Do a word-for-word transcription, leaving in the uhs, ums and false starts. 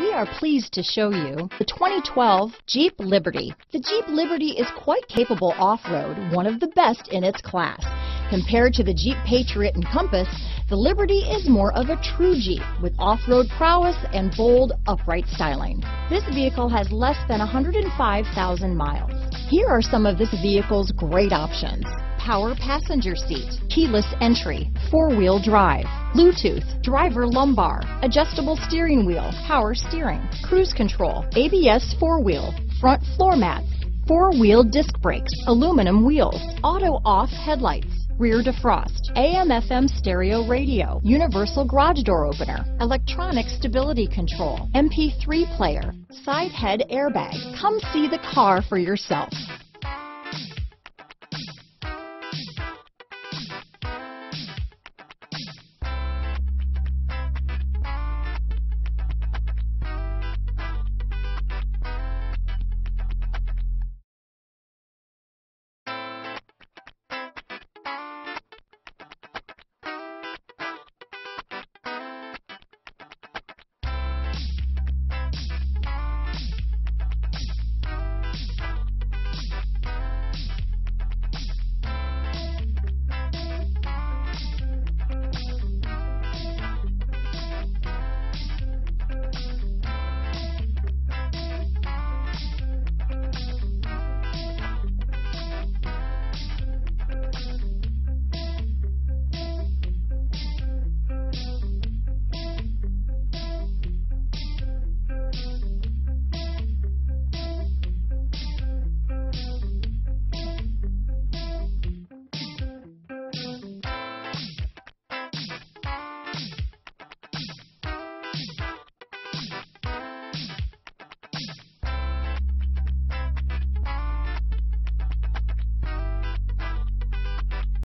We are pleased to show you the twenty twelve Jeep Liberty. The Jeep Liberty is quite capable off-road, one of the best in its class. Compared to the Jeep Patriot and Compass, the Liberty is more of a true Jeep with off-road prowess and bold, upright styling. This vehicle has less than one hundred five thousand miles. Here are some of this vehicle's great options: power passenger seat, keyless entry, four-wheel drive, Bluetooth, driver lumbar, adjustable steering wheel, power steering, cruise control, A B S four-wheel, front floor mats, four-wheel disc brakes, aluminum wheels, auto-off headlights, rear defrost, A M F M stereo radio, universal garage door opener, electronic stability control, M P three player, side head airbag. Come see the car for yourself.